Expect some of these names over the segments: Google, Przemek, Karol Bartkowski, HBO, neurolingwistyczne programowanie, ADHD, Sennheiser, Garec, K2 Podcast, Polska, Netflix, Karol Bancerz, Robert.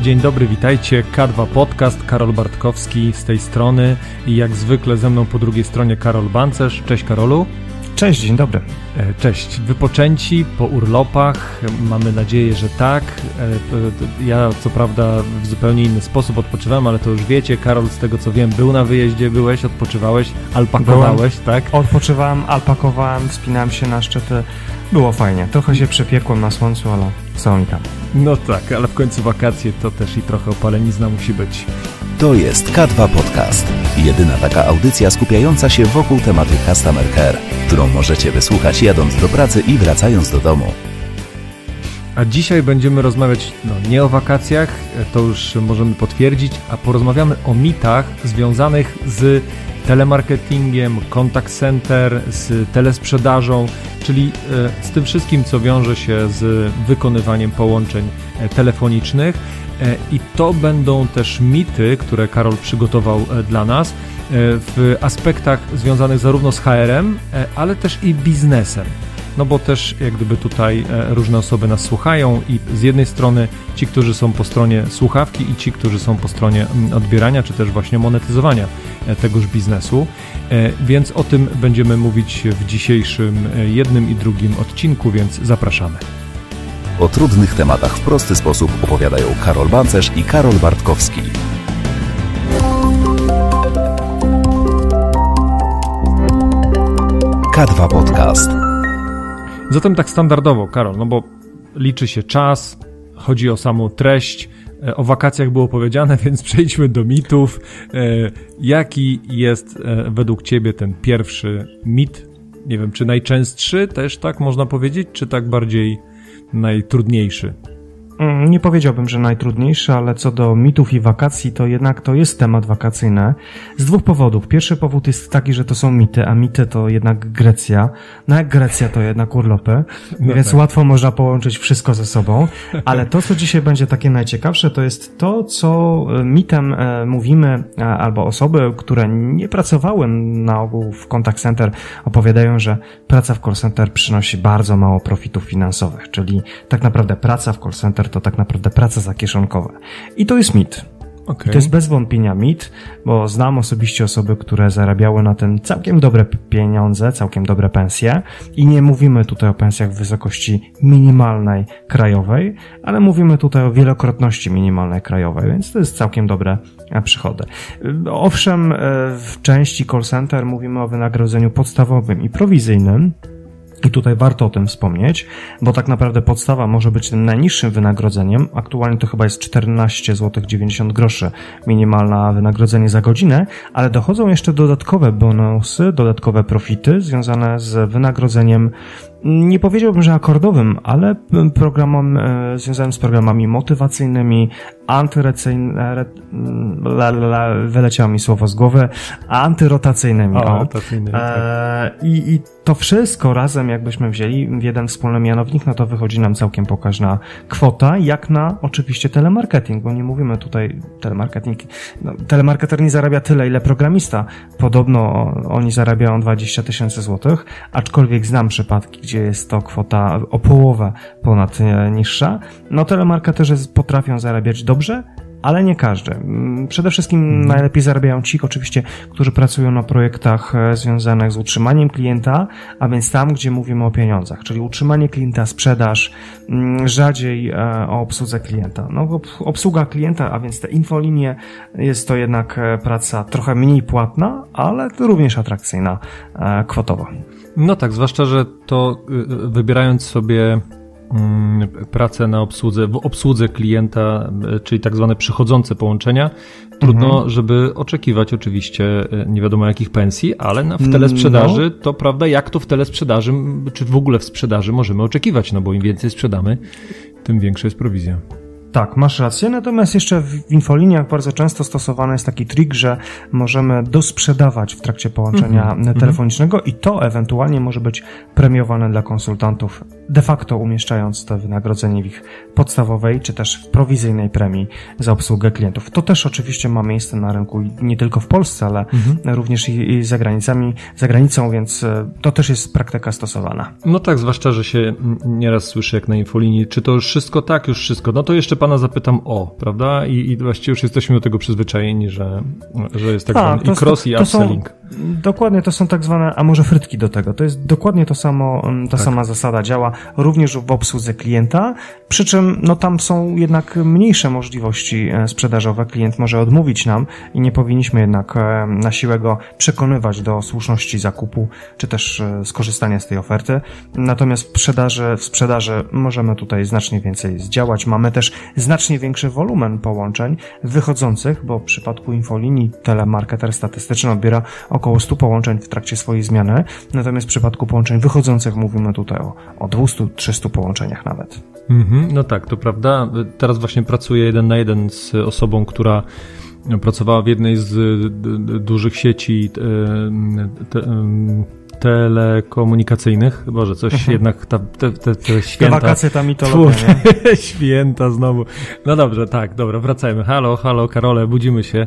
Dzień dobry, witajcie. K2 Podcast, Karol Bartkowski z tej strony i jak zwykle ze mną po drugiej stronie Karol Bancerz. Cześć Karolu. Cześć, dzień dobry. Cześć. Wypoczęci po urlopach, mamy nadzieję, że tak. Ja co prawda w zupełnie inny sposób odpoczywałem, ale to już wiecie. Karol, z tego co wiem, był na wyjeździe, byłeś, odpoczywałeś, alpakowałeś, tak? Odpoczywałem, alpakowałem, wspinałem się na szczyty. Było fajnie. Trochę się przepiekłem na słońcu, ale co oni tam. No tak, ale w końcu wakacje to też i trochę opalenizna musi być. To jest K2 Podcast. Jedyna taka audycja skupiająca się wokół tematu Customer Care, którą możecie wysłuchać jadąc do pracy i wracając do domu. A dzisiaj będziemy rozmawiać nie o wakacjach, to już możemy potwierdzić, a porozmawiamy o mitach związanych z telemarketingiem, contact center, z telesprzedażą, czyli z tym wszystkim, co wiąże się z wykonywaniem połączeń telefonicznych. I to będą też mity, które Karol przygotował dla nas w aspektach związanych zarówno z HR-em, ale też i biznesem. No bo też jak gdyby tutaj różne osoby nas słuchają i z jednej strony ci, którzy są po stronie słuchawki i ci, którzy są po stronie odbierania czy też właśnie monetyzowania tegoż biznesu, więc o tym będziemy mówić w dzisiejszym jednym i drugim odcinku, więc zapraszamy. O trudnych tematach w prosty sposób opowiadają Karol Bancerz i Karol Bartkowski. K2 Podcast. Zatem tak standardowo, Karol, no bo liczy się czas, chodzi o samą treść, o wakacjach było powiedziane, więc przejdźmy do mitów. Jaki jest według Ciebie ten pierwszy mit? Nie wiem, czy najczęstszy też tak można powiedzieć, czy tak bardziej najtrudniejszy? Nie powiedziałbym, że najtrudniejszy, ale co do mitów i wakacji, to jednak to jest temat wakacyjny z dwóch powodów. Pierwszy powód jest taki, że to są mity, a mity to jednak Grecja. No jak Grecja, to jednak urlopy, no więc tak. Łatwo można połączyć wszystko ze sobą. Ale to, co dzisiaj będzie takie najciekawsze, to jest to, co mitem mówimy, albo osoby, które nie pracowały na ogół w contact center, opowiadają, że praca w call center przynosi bardzo mało profitów finansowych, czyli tak naprawdę praca w call center to tak naprawdę praca za kieszonkowe. I to jest mit. Okay. I to jest bez wątpienia mit, bo znam osobiście osoby, które zarabiały na tym całkiem dobre pieniądze, całkiem dobre pensje i nie mówimy tutaj o pensjach w wysokości minimalnej krajowej, ale mówimy tutaj o wielokrotności minimalnej krajowej, więc to jest całkiem dobre przychody. Owszem, w części call center mówimy o wynagrodzeniu podstawowym i prowizyjnym, i tutaj warto o tym wspomnieć, bo tak naprawdę podstawa może być tym najniższym wynagrodzeniem. Aktualnie to chyba jest 14,90 zł minimalne wynagrodzenie za godzinę, ale dochodzą jeszcze dodatkowe bonusy, dodatkowe profity związane z wynagrodzeniem, nie powiedziałbym, że akordowym, ale programem związanym z programami motywacyjnymi, antyrotacyjnymi. I to wszystko razem jakbyśmy wzięli w jeden wspólny mianownik, no to wychodzi nam całkiem pokaźna kwota, jak na oczywiście telemarketing, bo nie mówimy tutaj telemarketer nie zarabia tyle, ile programista. Podobno oni zarabiają 20 000 złotych, aczkolwiek znam przypadki, gdzie jest to kwota o połowę ponad niższa. No telemarketerzy potrafią zarabiać dobrze, ale nie każdy. Przede wszystkim najlepiej zarabiają ci, oczywiście, którzy pracują na projektach związanych z utrzymaniem klienta, a więc tam, gdzie mówimy o pieniądzach, czyli utrzymanie klienta, sprzedaż, rzadziej o obsłudze klienta. No, obsługa klienta, a więc te infolinie, jest to jednak praca trochę mniej płatna, ale również atrakcyjna kwotowo. No tak, zwłaszcza, że to wybierając sobie pracę w obsłudze klienta, czyli tak zwane przychodzące połączenia, trudno, żeby oczekiwać oczywiście nie wiadomo jakich pensji, ale w telesprzedaży to prawda, jak to w telesprzedaży, czy w ogóle w sprzedaży możemy oczekiwać, no bo im więcej sprzedamy, tym większa jest prowizja. Tak, masz rację, natomiast jeszcze w infoliniach bardzo często stosowany jest taki trik, że możemy dosprzedawać w trakcie połączenia telefonicznego i to ewentualnie może być premiowane dla konsultantów de facto umieszczając to wynagrodzenie w ich podstawowej czy też w prowizyjnej premii za obsługę klientów. To też oczywiście ma miejsce na rynku nie tylko w Polsce, ale również i za granicą, więc to też jest praktyka stosowana. No tak, zwłaszcza, że się nieraz słyszy jak na infolinii, czy to już wszystko, tak, już wszystko, no to jeszcze pana zapytam o, prawda? I właściwie już jesteśmy do tego przyzwyczajeni, że jest tak zwany i cross i upselling. Dokładnie, to są tak zwane, a może frytki do tego, to jest dokładnie to samo, ta sama zasada działa również w obsłudze klienta, przy czym no tam są jednak mniejsze możliwości sprzedażowe, klient może odmówić nam i nie powinniśmy jednak na siłę go przekonywać do słuszności zakupu, czy też skorzystania z tej oferty, natomiast w sprzedaży możemy tutaj znacznie więcej zdziałać, mamy też znacznie większy wolumen połączeń wychodzących, bo w przypadku infolinii telemarketer statystyczny odbiera około 100 połączeń w trakcie swojej zmiany, natomiast w przypadku połączeń wychodzących mówimy tutaj o 200-300 połączeniach nawet. No tak, to prawda. Teraz właśnie pracuję 1 na 1 z osobą, która pracowała w jednej z dużych sieci telekomunikacyjnych. Boże, coś jednak te święta. Te wakacje tam i to lotnie, nie? Święta znowu. No dobrze, tak, dobra, wracajmy. Halo, Karole, budzimy się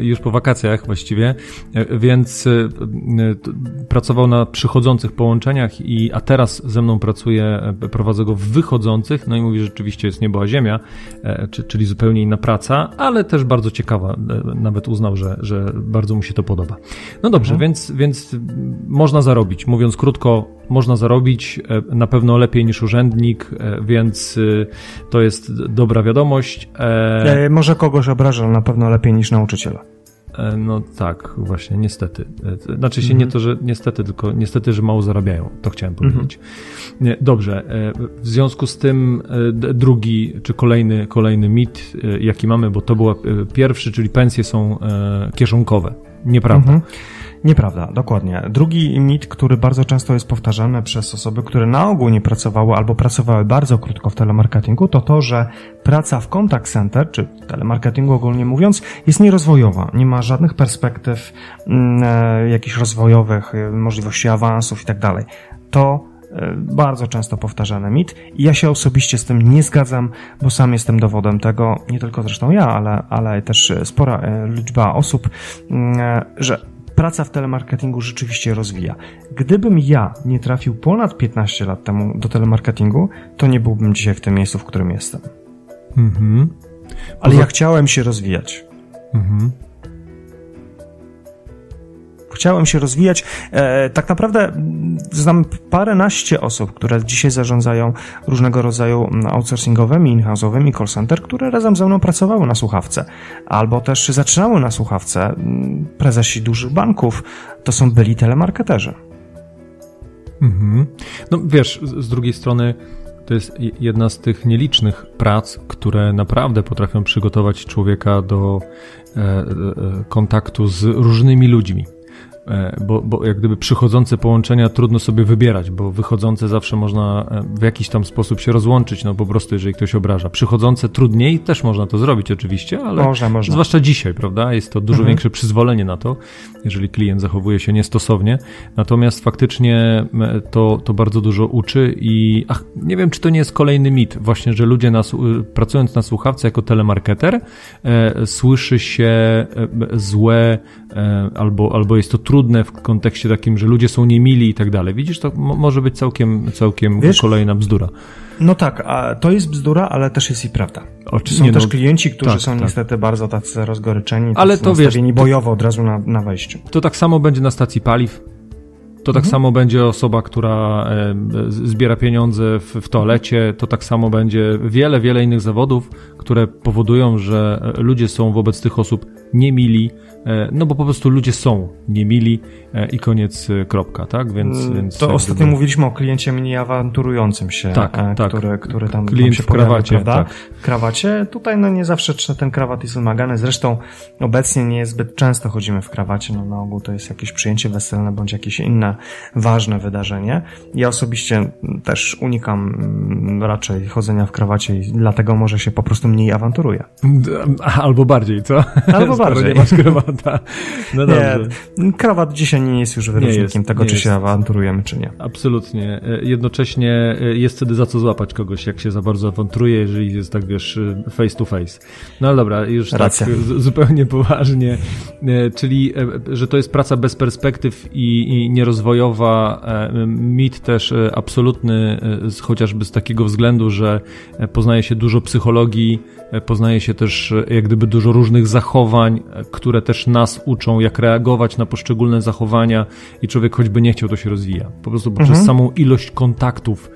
już po wakacjach właściwie, więc pracował na przychodzących połączeniach, a teraz ze mną pracuje, prowadzę go w wychodzących, no i mówi, że rzeczywiście jest niebo a ziemia, czyli zupełnie inna praca, ale też bardzo ciekawa, nawet uznał, że bardzo mu się to podoba. No dobrze, więc można zarobić, mówiąc krótko, można zarobić na pewno lepiej niż urzędnik, więc to jest dobra wiadomość. Może kogoś obrażał, na pewno lepiej niż nauczyciela. No tak, właśnie, niestety. Znaczy się nie to, że niestety, tylko niestety, że mało zarabiają, to chciałem powiedzieć. Dobrze, w związku z tym drugi, czy kolejny mit, jaki mamy, bo to był pierwszy, czyli pensje są kieszonkowe, nieprawda. Nieprawda, dokładnie. Drugi mit, który bardzo często jest powtarzany przez osoby, które na ogół nie pracowały albo pracowały bardzo krótko w telemarketingu, to, że praca w contact center, czy w telemarketingu ogólnie mówiąc, jest nierozwojowa. Nie ma żadnych perspektyw jakichś rozwojowych, możliwości awansów i tak dalej. To bardzo często powtarzany mit i ja się osobiście z tym nie zgadzam, bo sam jestem dowodem tego, nie tylko zresztą ja, ale też spora liczba osób, że praca w telemarketingu rzeczywiście rozwija. Gdybym ja nie trafił ponad 15 lat temu do telemarketingu, to nie byłbym dzisiaj w tym miejscu, w którym jestem. Ale ja chciałem się rozwijać. Chciałem się rozwijać. Tak naprawdę znam paręnaście osób, które dzisiaj zarządzają różnego rodzaju outsourcingowymi, in-house'owymi call center, które razem ze mną pracowały na słuchawce. Albo też zaczynały na słuchawce. Prezesi dużych banków to są byli telemarketerzy. No wiesz, z drugiej strony to jest jedna z tych nielicznych prac, które naprawdę potrafią przygotować człowieka do kontaktu z różnymi ludźmi. Bo jak gdyby przychodzące połączenia trudno sobie wybierać, bo wychodzące zawsze można w jakiś tam sposób się rozłączyć, no po prostu jeżeli ktoś obraża. Przychodzące trudniej, też można to zrobić oczywiście, ale można. Zwłaszcza dzisiaj, prawda, jest to dużo większe przyzwolenie na to, jeżeli klient zachowuje się niestosownie, natomiast faktycznie to bardzo dużo uczy i nie wiem, czy to nie jest kolejny mit właśnie, że ludzie pracując na słuchawce jako telemarketer słyszy się złe albo jest to trudne w kontekście takim, że ludzie są niemili i tak dalej. Widzisz, to może być całkiem wiesz, kolejna bzdura. No tak, a to jest bzdura, ale też jest i prawda. Są też klienci, którzy są niestety bardzo tacy rozgoryczeni, ale to nastawieni bojowo od razu na wejściu. To tak samo będzie na stacji paliw, to tak samo będzie osoba, która zbiera pieniądze w toalecie, to tak samo będzie wiele innych zawodów, które powodują, że ludzie są wobec tych osób niemili, no bo po prostu ludzie są niemili i koniec, kropka, tak? Więc to ostatnio mówiliśmy o kliencie mniej awanturującym się, który tam się pojawia, prawda? W krawacie. Tutaj no nie zawsze ten krawat jest wymagany, zresztą obecnie niezbyt często chodzimy w krawacie, no na ogół to jest jakieś przyjęcie weselne bądź jakieś inne ważne wydarzenie. Ja osobiście też unikam raczej chodzenia w krawacie i dlatego może się po prostu mniej awanturuję. Albo bardziej, co? Albo bardziej. Nie masz krawata. No dobrze. Nie, krawat dzisiaj nie jest już wyróżnikiem tego, czy się awanturujemy, czy nie. Absolutnie. Jednocześnie jest wtedy za co złapać kogoś, jak się za bardzo awanturuje, jeżeli jest tak, wiesz, face to face. No ale dobra, już racja. Tak zupełnie poważnie. Czyli, że to jest praca bez perspektyw i nierozwojowa, mit też absolutny, chociażby z takiego względu, że poznaje się dużo psychologii, poznaje się też jak gdyby dużo różnych zachowań, które też nas uczą, jak reagować na poszczególne zachowania i człowiek choćby nie chciał, to się rozwija. Po prostu poprzez samą ilość kontaktów,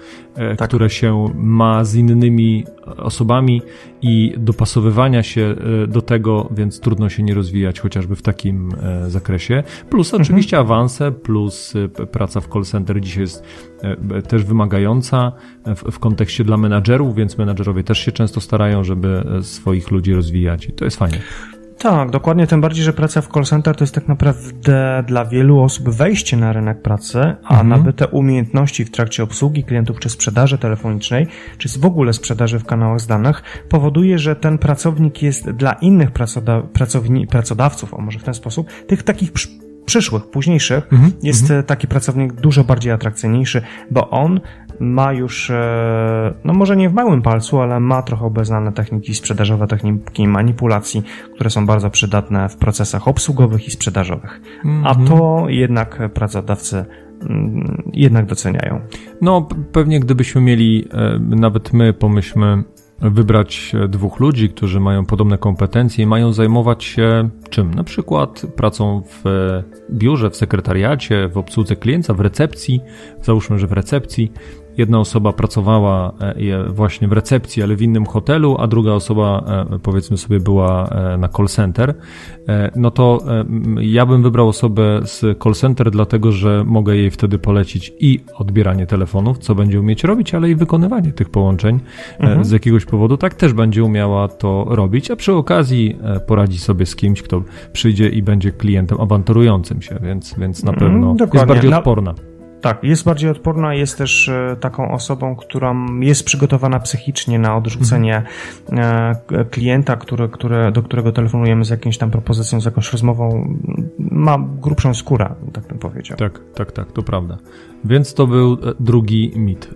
które się ma z innymi osobami i dopasowywania się do tego, więc trudno się nie rozwijać chociażby w takim zakresie. Plus oczywiście awanse, plus praca w call center dzisiaj jest też wymagająca w kontekście dla menadżerów, więc menadżerowie też się często starają, żeby swoich ludzi rozwijać i to jest fajne. Tak, dokładnie, tym bardziej, że praca w call center to jest tak naprawdę dla wielu osób wejście na rynek pracy, a nabyte umiejętności w trakcie obsługi klientów czy sprzedaży telefonicznej, czy w ogóle sprzedaży w kanałach zdanych, powoduje, że ten pracownik jest dla innych pracodawców, o może w ten sposób, tych takich przyszłych, późniejszych, jest taki pracownik dużo bardziej atrakcyjniejszy, bo on ma już, no może nie w małym palcu, ale ma trochę obeznane techniki sprzedażowe, techniki manipulacji, które są bardzo przydatne w procesach obsługowych i sprzedażowych. A to jednak pracodawcy jednak doceniają. No pewnie gdybyśmy mieli, nawet my pomyślmy, wybrać dwóch ludzi, którzy mają podobne kompetencje i mają zajmować się czym? Na przykład pracą w biurze, w sekretariacie, w obsłudze klienta, w recepcji. Załóżmy, że w recepcji. Jedna osoba pracowała właśnie w recepcji, ale w innym hotelu, a druga osoba, powiedzmy sobie, była na call center. No to ja bym wybrał osobę z call center, dlatego że mogę jej wtedy polecić i odbieranie telefonów, co będzie umieć robić, ale i wykonywanie tych połączeń. Z jakiegoś powodu tak też będzie umiała to robić, a przy okazji poradzi sobie z kimś, kto przyjdzie i będzie klientem awanturującym się, więc na pewno jest bardziej odporna. Tak, jest bardziej odporna, jest też taką osobą, która jest przygotowana psychicznie na odrzucenie klienta, do którego telefonujemy z jakąś tam propozycją, z jakąś rozmową. Ma grubszą skórę, tak bym powiedział. Tak, to prawda. Więc to był drugi mit.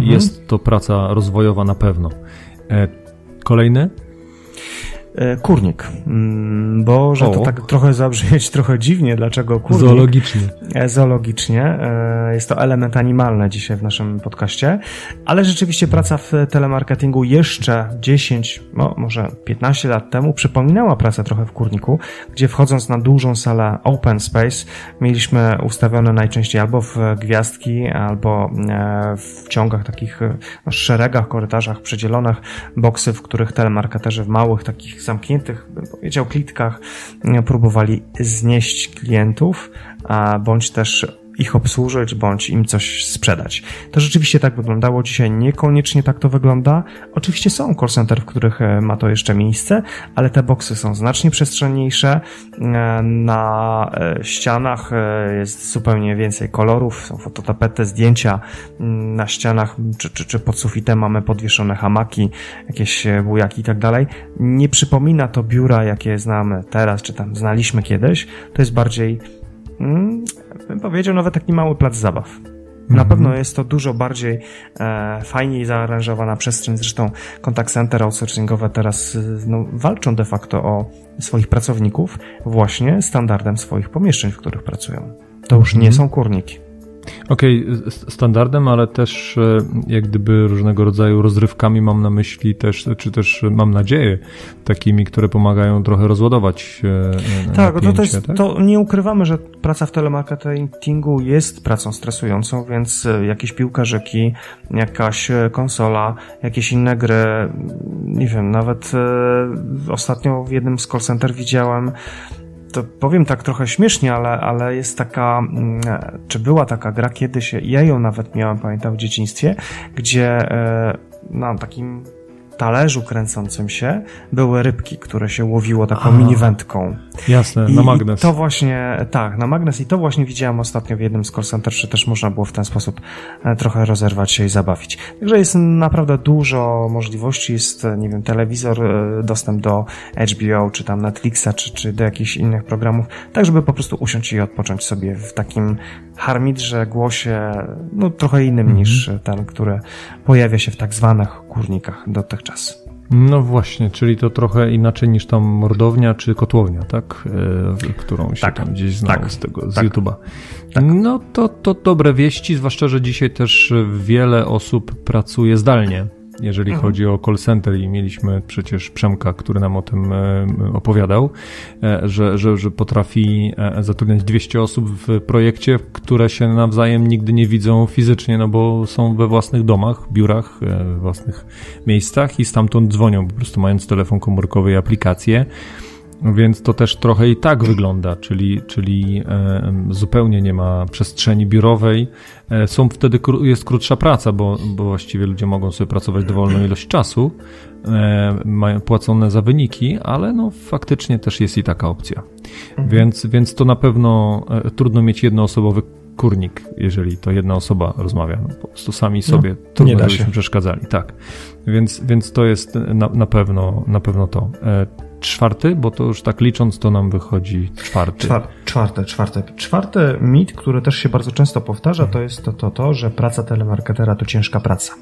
Jest to praca rozwojowa na pewno. Kolejny? Kurnik, bo że to tak trochę zabrzmieć trochę dziwnie, dlaczego kurnik? Zoologicznie. Jest to element animalny dzisiaj w naszym podcaście, ale rzeczywiście praca w telemarketingu jeszcze 10, może 15 lat temu przypominała pracę trochę w kurniku, gdzie wchodząc na dużą salę open space mieliśmy ustawione najczęściej albo w gwiazdki, albo w ciągach takich, szeregach, korytarzach przedzielonych, boksy, w których telemarketerzy w małych takich zamkniętych, bym powiedział, klitkach próbowali znieść klientów, bądź też ich obsłużyć, bądź im coś sprzedać. To rzeczywiście tak wyglądało. Dzisiaj niekoniecznie tak to wygląda. Oczywiście są call center, w których ma to jeszcze miejsce, ale te boksy są znacznie przestrzenniejsze. Na ścianach jest zupełnie więcej kolorów, są fototapety, zdjęcia na ścianach, czy pod sufitem mamy podwieszone hamaki, jakieś bujaki i tak dalej. Nie przypomina to biura, jakie znamy teraz, czy tam znaliśmy kiedyś. To jest bardziej bym powiedział nawet taki mały plac zabaw. Na pewno jest to dużo bardziej fajniej zaaranżowana przestrzeń. Zresztą contact center outsourcingowe teraz walczą de facto o swoich pracowników właśnie standardem swoich pomieszczeń, w których pracują. To już nie są kurniki. Okej, standardem, ale też jak gdyby różnego rodzaju rozrywkami mam na myśli też, czy też mam nadzieję, takimi, które pomagają trochę rozładować napięcie, to nie ukrywamy, że praca w telemarketingu jest pracą stresującą, więc jakieś piłkarzyki, jakaś konsola, jakieś inne gry, nie wiem, nawet ostatnio w jednym z call center widziałem, to powiem tak trochę śmiesznie, ale jest taka, czy była taka gra kiedyś, ja ją nawet miałem, pamiętam, w dzieciństwie, gdzie na takim talerzu kręcącym się były rybki, które się łowiło taką mini wędką. Jasne, na magnes. I to właśnie, tak, na magnes. I to właśnie widziałem ostatnio w jednym z call center, że też można było w ten sposób trochę rozerwać się i zabawić. Także jest naprawdę dużo możliwości. Jest, nie wiem, telewizor, dostęp do HBO, czy tam Netflixa, czy do jakichś innych programów, tak żeby po prostu usiąść i odpocząć sobie w takim harmidrze, głosie, no trochę innym niż ten, który pojawia się w tak zwanych kurnikach dotychczas. No właśnie, czyli to trochę inaczej niż tam mordownia czy kotłownia, tak? Którą się tam gdzieś znało z tego, z YouTube'a. Tak. No to dobre wieści, zwłaszcza, że dzisiaj też wiele osób pracuje zdalnie, jeżeli chodzi o call center, i mieliśmy przecież Przemka, który nam o tym opowiadał, że potrafi zatrudniać 200 osób w projekcie, które się nawzajem nigdy nie widzą fizycznie, no bo są we własnych domach, biurach, we własnych miejscach i stamtąd dzwonią, po prostu mając telefon komórkowy i aplikację. Więc to też trochę i tak wygląda, czyli zupełnie nie ma przestrzeni biurowej. Są wtedy jest krótsza praca, bo właściwie ludzie mogą sobie pracować dowolną ilość czasu, mają płacone za wyniki, ale no faktycznie też jest i taka opcja. Więc to na pewno trudno mieć jednoosobowy kurnik, jeżeli to jedna osoba rozmawia. No, po prostu sami sobie trudno, żebyśmy przeszkadzali. Tak. Więc to jest na pewno to. Czwarty, bo to już tak licząc, to nam wychodzi czwarty. Czwarty mit, który też się bardzo często powtarza, to jest to, że praca telemarketera to ciężka praca.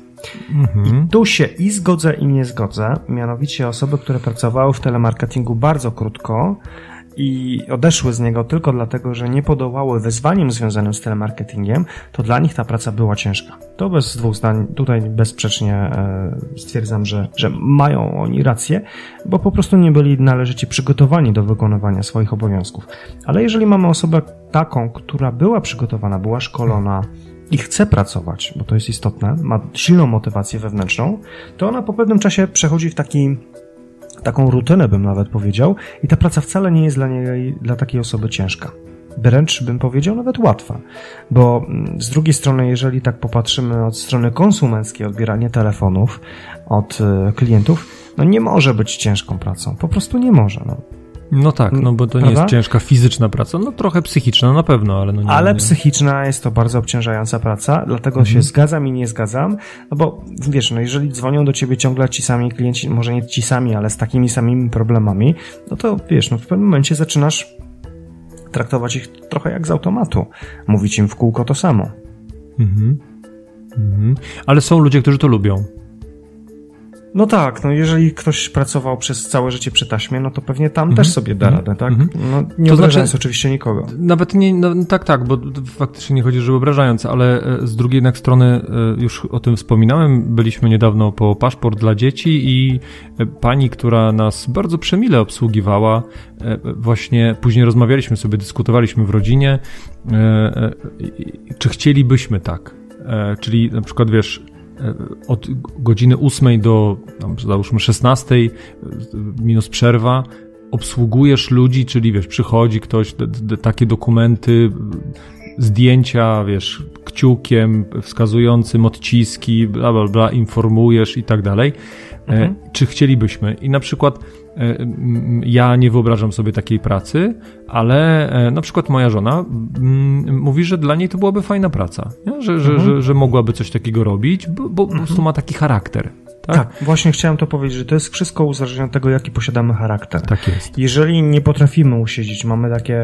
I tu się i zgodzę, i nie zgodzę. Mianowicie osoby, które pracowały w telemarketingu bardzo krótko i odeszły z niego tylko dlatego, że nie podołały wyzwaniom związanym z telemarketingiem, to dla nich ta praca była ciężka. To bez dwóch zdań, tutaj bezsprzecznie stwierdzam, że mają oni rację, bo po prostu nie byli należycie przygotowani do wykonywania swoich obowiązków. Ale jeżeli mamy osobę taką, która była przygotowana, była szkolona i chce pracować, bo to jest istotne, ma silną motywację wewnętrzną, to ona po pewnym czasie przechodzi w taką rutynę, bym nawet powiedział, i ta praca wcale nie jest dla takiej osoby ciężka. Wręcz bym powiedział nawet łatwa, bo z drugiej strony, jeżeli tak popatrzymy od strony konsumenckiej, odbieranie telefonów od klientów, no nie może być ciężką pracą, po prostu nie może. No tak, no bo to nie jest ciężka fizyczna praca, no trochę psychiczna na pewno, ale no nie. Ale psychiczna jest to bardzo obciążająca praca, dlatego się zgadzam i nie zgadzam, no bo wiesz, no jeżeli dzwonią do ciebie ciągle ci sami klienci, może nie ci sami, ale z takimi samymi problemami, no to wiesz, no w pewnym momencie zaczynasz traktować ich trochę jak z automatu, mówić im w kółko to samo. Ale są ludzie, którzy to lubią. No tak, no jeżeli ktoś pracował przez całe życie przy taśmie, no to pewnie tam też sobie da radę, tak? No, nie obrażając oczywiście nikogo. Nawet nie, no, tak, bo faktycznie nie chodzi, że obrażając, ale z drugiej jednak strony, już o tym wspominałem, byliśmy niedawno po Paszport dla Dzieci i pani, która nas bardzo przemile obsługiwała, właśnie później rozmawialiśmy sobie, dyskutowaliśmy w rodzinie, czy chcielibyśmy tak, czyli na przykład wiesz, od godziny 8 do załóżmy 16 minus przerwa obsługujesz ludzi, czyli wiesz, przychodzi ktoś, takie dokumenty, zdjęcia, wiesz, kciukiem wskazującym, odciski, bla bla bla, informujesz i tak dalej. Czy chcielibyśmy? I na przykład ja nie wyobrażam sobie takiej pracy, ale na przykład moja żona mówi, że dla niej to byłaby fajna praca, nie? Że mogłaby coś takiego robić, bo po prostu ma taki charakter. Tak, właśnie chciałem to powiedzieć, że to jest wszystko uzależnione od tego, jaki posiadamy charakter. Tak jest. Jeżeli nie potrafimy usiedzieć, mamy takie,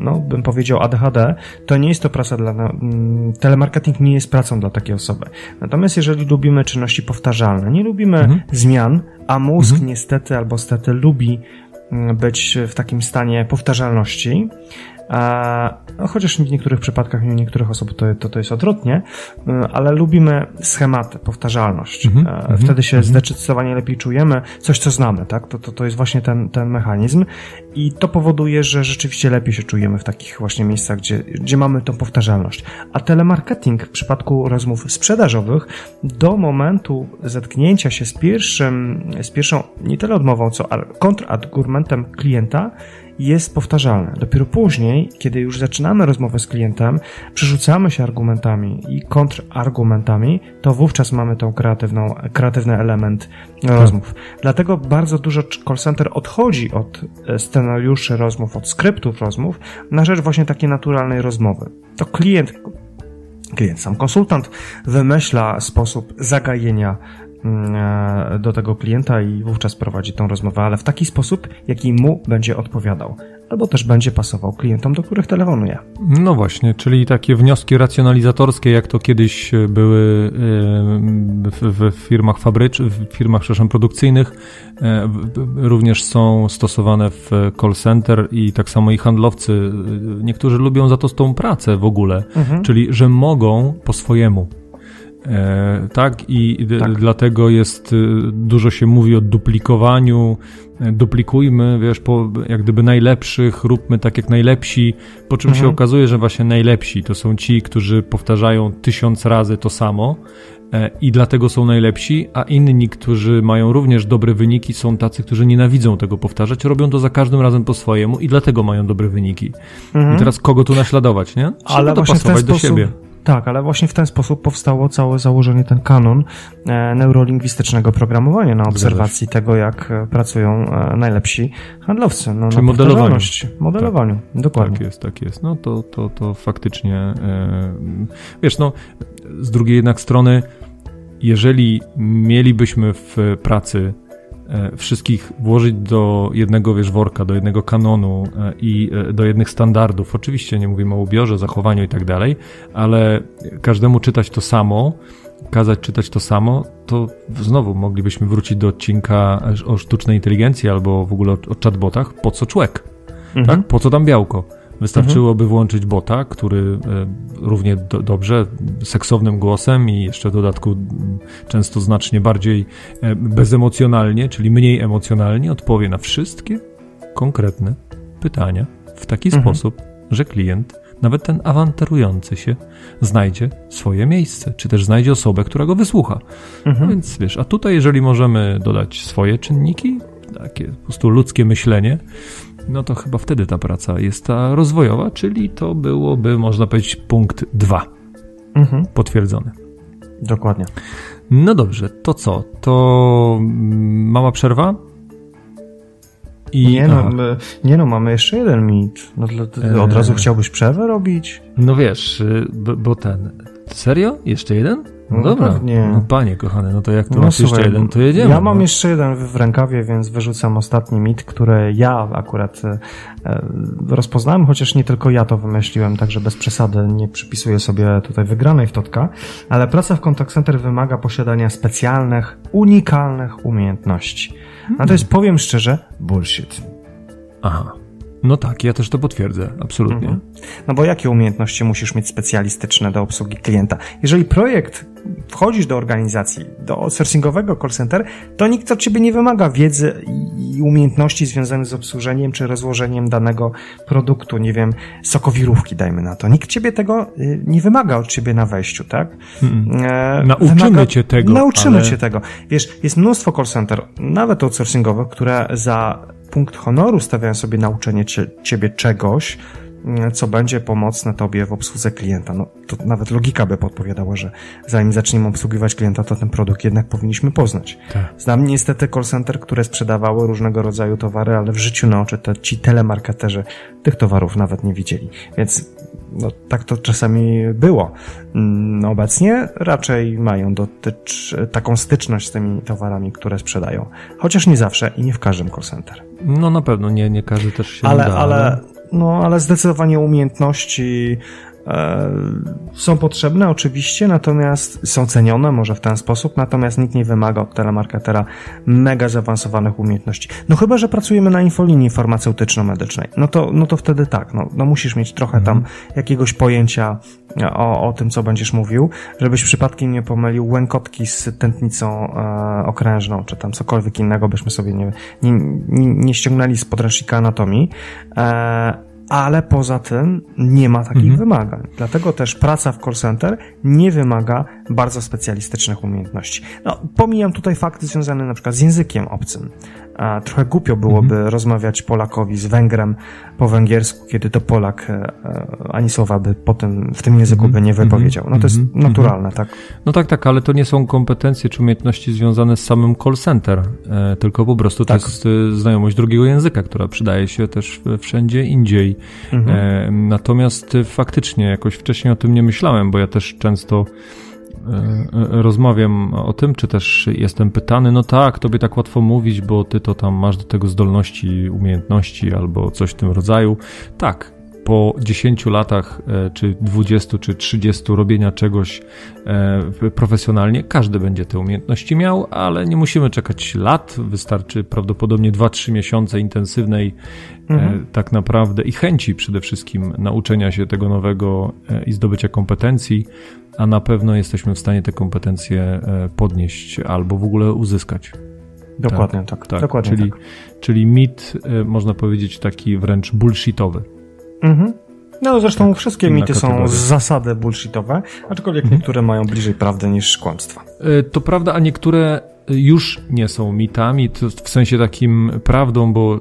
no bym powiedział ADHD, to nie jest to praca telemarketing nie jest pracą dla takiej osoby. Natomiast jeżeli lubimy czynności powtarzalne, nie lubimy zmian, a mózg niestety albo stety lubi być w takim stanie powtarzalności, chociaż w niektórych przypadkach, u niektórych osób to jest odwrotnie, ale lubimy schematy, powtarzalność. Wtedy się zdecydowanie lepiej czujemy, coś co znamy, tak? To jest właśnie ten mechanizm i to powoduje, że rzeczywiście lepiej się czujemy w takich właśnie miejscach, gdzie mamy tą powtarzalność. A telemarketing w przypadku rozmów sprzedażowych do momentu zetknięcia się z pierwszą, nie tyle odmową, co kontrargumentem klienta jest powtarzalne. Dopiero później, kiedy już zaczynamy rozmowę z klientem, przerzucamy się argumentami i kontrargumentami, to wówczas mamy tą kreatywny element rozmów. Dlatego bardzo dużo call center odchodzi od scenariuszy rozmów, od skryptów rozmów na rzecz właśnie takiej naturalnej rozmowy. To klient, sam konsultant wymyśla sposób zagajenia do tego klienta i wówczas prowadzi tą rozmowę, ale w taki sposób, jaki mu będzie odpowiadał, albo też będzie pasował klientom, do których telefonuje. No właśnie, czyli takie wnioski racjonalizatorskie, jak to kiedyś były w firmach produkcyjnych, również są stosowane w call center i tak samo i handlowcy. Niektórzy lubią za to tą pracę w ogóle, czyli że mogą po swojemu. Dlatego jest dużo się mówi o duplikowaniu, duplikujmy, jak gdyby najlepszych, róbmy tak jak najlepsi, po czym się okazuje, że właśnie najlepsi to są ci, którzy powtarzają 1000 razy to samo i dlatego są najlepsi, a inni, którzy mają również dobre wyniki, są tacy, którzy nienawidzą tego powtarzać, robią to za każdym razem po swojemu i dlatego mają dobre wyniki. I teraz kogo tu naśladować, nie? Trzeba dopasować do siebie. Tak, ale właśnie w ten sposób powstało całe założenie, ten kanon neurolingwistycznego programowania na obserwacji tego, jak pracują najlepsi handlowcy. No, czyli modelowaniu. Tak, dokładnie. Tak jest. No to faktycznie, z drugiej jednak strony, jeżeli mielibyśmy w pracy wszystkich włożyć do jednego worka, do jednego kanonu i do jednych standardów. Oczywiście nie mówimy o ubiorze, zachowaniu i tak dalej, ale każdemu czytać to samo, kazać czytać to samo, to znowu moglibyśmy wrócić do odcinka o sztucznej inteligencji albo w ogóle o chatbotach. Po co człek? Tak? Po co tam białko? Wystarczyłoby włączyć bota, który równie dobrze, seksownym głosem i jeszcze w dodatku często znacznie bardziej bezemocjonalnie, czyli mniej emocjonalnie odpowie na wszystkie konkretne pytania w taki sposób, że klient, nawet ten awantarujący się, znajdzie swoje miejsce, czy też znajdzie osobę, która go wysłucha. Więc a tutaj jeżeli możemy dodać swoje czynniki, takie po prostu ludzkie myślenie, no to chyba wtedy ta praca jest ta rozwojowa, czyli to byłoby, można powiedzieć, punkt 2 potwierdzony. Dokładnie. No dobrze, to co? To mała przerwa? Mamy jeszcze jeden mit. No, od razu chciałbyś przerwę robić? No wiesz, bo ten... Serio? Jeszcze jeden? No dobra, pewnie. No panie kochany, no to jak to masz jeszcze jeden, to jedziemy. Ja mam jeszcze jeden w rękawie, więc wyrzucam ostatni mit, który ja akurat rozpoznałem, chociaż nie tylko ja to wymyśliłem, także bez przesady nie przypisuję sobie tutaj wygranej w Totka, ale praca w contact center wymaga posiadania specjalnych, unikalnych umiejętności. A to jest, powiem szczerze, bullshit. Aha. No tak, ja też to potwierdzę, absolutnie. No bo jakie umiejętności musisz mieć specjalistyczne do obsługi klienta? Jeżeli wchodzisz do organizacji, do outsourcingowego call center, to nikt od ciebie nie wymaga wiedzy i umiejętności związanych z obsłużeniem czy rozłożeniem danego produktu, nie wiem, sokowirówki dajmy na to. Nikt ciebie tego nie wymaga od ciebie na wejściu, tak? Nauczymy cię tego. Wiesz, jest mnóstwo call center, nawet outsourcingowych, które za punkt honoru stawiają sobie nauczenie ciebie czegoś, co będzie pomocne tobie w obsłudze klienta. No, to nawet logika by podpowiadała, że zanim zaczniemy obsługiwać klienta, to ten produkt jednak powinniśmy poznać. Tak. Znam niestety call center, które sprzedawały różnego rodzaju towary, ale w życiu na oczy ci telemarketerzy tych towarów nawet nie widzieli. Więc tak to czasami było. Obecnie raczej mają taką styczność z tymi towarami, które sprzedają. Chociaż nie zawsze i nie w każdym call center. No na pewno, nie każdy też się uda. Ale zdecydowanie umiejętności są potrzebne oczywiście, natomiast są cenione może w ten sposób, natomiast nikt nie wymaga od telemarketera mega zaawansowanych umiejętności. No chyba, że pracujemy na infolinii farmaceutyczno-medycznej, no to wtedy tak, no musisz mieć trochę tam jakiegoś pojęcia o tym, co będziesz mówił, żebyś przypadkiem nie pomylił łękotki z tętnicą okrężną, czy tam cokolwiek innego byśmy sobie nie ściągnęli z podręcznika anatomii, ale poza tym nie ma takich wymagań. Dlatego też praca w call center nie wymaga bardzo specjalistycznych umiejętności. No, pomijam tutaj fakty związane na przykład z językiem obcym, a trochę głupio byłoby rozmawiać Polakowi z Węgrem po węgiersku, kiedy to Polak ani słowa by potem w tym języku by nie wypowiedział. No to jest naturalne, tak? No tak, tak, ale to nie są kompetencje czy umiejętności związane z samym call center, tylko po prostu to jest znajomość drugiego języka, która przydaje się też wszędzie indziej. Natomiast faktycznie jakoś wcześniej o tym nie myślałem, bo ja też często rozmawiam o tym, czy też jestem pytany, no tak, tobie tak łatwo mówić, bo ty to tam masz do tego zdolności, umiejętności albo coś w tym rodzaju. Tak, po 10 latach, czy 20, czy 30 robienia czegoś profesjonalnie, każdy będzie te umiejętności miał, ale nie musimy czekać lat, wystarczy prawdopodobnie 2-3 miesiące intensywnej tak naprawdę i chęci przede wszystkim nauczenia się tego nowego i zdobycia kompetencji, a na pewno jesteśmy w stanie te kompetencje podnieść albo w ogóle uzyskać. Dokładnie tak. Dokładnie czyli, tak. Czyli mit, można powiedzieć, taki wręcz bullshitowy. No zresztą tak, wszystkie mity są z zasady bullshitowe, aczkolwiek niektóre mają bliżej prawdy niż kłamstwa. To prawda, a niektóre już nie są mitami, to w sensie takim prawdą, bo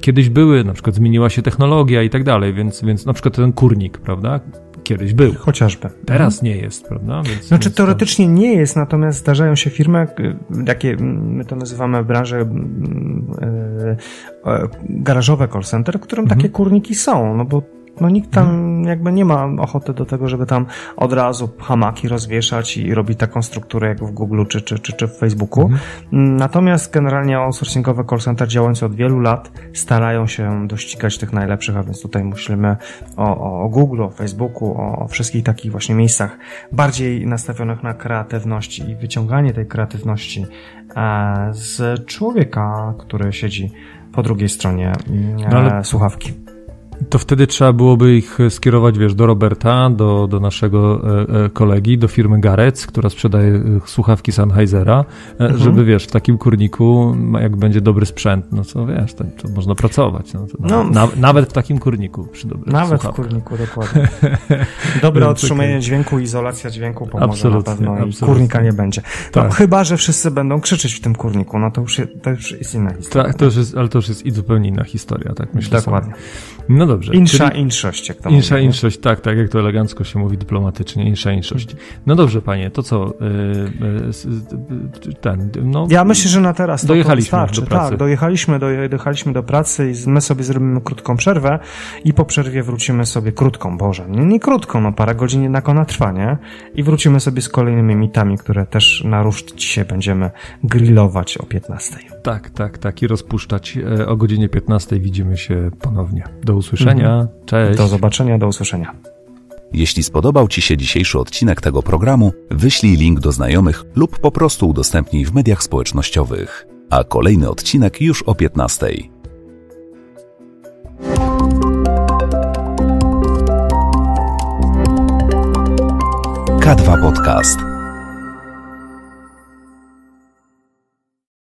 kiedyś były, na przykład zmieniła się technologia i tak dalej, więc na przykład ten kurnik, prawda? Kiedyś był. Chociażby. Teraz nie jest, prawda? Znaczy teoretycznie nie jest, natomiast zdarzają się firmy, jakie my to nazywamy w branży garażowe call center, w którym takie kurniki są, no bo no nikt tam jakby nie ma ochoty do tego, żeby tam od razu hamaki rozwieszać i robić taką strukturę jak w Google czy w Facebooku. Natomiast generalnie outsourcingowe call center działające od wielu lat starają się dościgać tych najlepszych, a więc tutaj myślimy o Google, o Facebooku, o wszystkich takich właśnie miejscach bardziej nastawionych na kreatywność i wyciąganie tej kreatywności z człowieka, który siedzi po drugiej stronie słuchawki. To wtedy trzeba byłoby ich skierować, wiesz, do Roberta, do naszego kolegi, do firmy Garec, która sprzedaje słuchawki Sennheisera, żeby, wiesz, w takim kurniku, jak będzie dobry sprzęt, no co, wiesz, to można pracować. Nawet w takim kurniku przy dobrych słuchawkach. Nawet w kurniku, dokładnie. Dobre otrzymanie dźwięku, izolacja dźwięku pomoże na pewno i kurnika nie będzie. No, tak. Chyba że wszyscy będą krzyczeć w tym kurniku, no to już jest inna historia. Tak, to już jest zupełnie inna historia, tak myślę. Dokładnie. Sobie. No dobrze. Insza inszość, jak to mówię. Insza inszość, tak, jak to elegancko się mówi dyplomatycznie, insza inszość. No dobrze, panie, to co? Ja myślę, że na teraz to wystarczy. Do pracy. Tak, dojechaliśmy do pracy i my sobie zrobimy krótką przerwę i po przerwie wrócimy sobie nie krótką, parę godzin jednak ona trwa, nie? I wrócimy sobie z kolejnymi mitami, które też na ruszt dzisiaj będziemy grillować o 15. Tak, i rozpuszczać o godzinie 15. Widzimy się ponownie. Do usłyszenia. Cześć. Do zobaczenia, do usłyszenia. Jeśli spodobał Ci się dzisiejszy odcinek tego programu, wyślij link do znajomych lub po prostu udostępnij w mediach społecznościowych. A kolejny odcinek już o 15:00. K2 Podcast.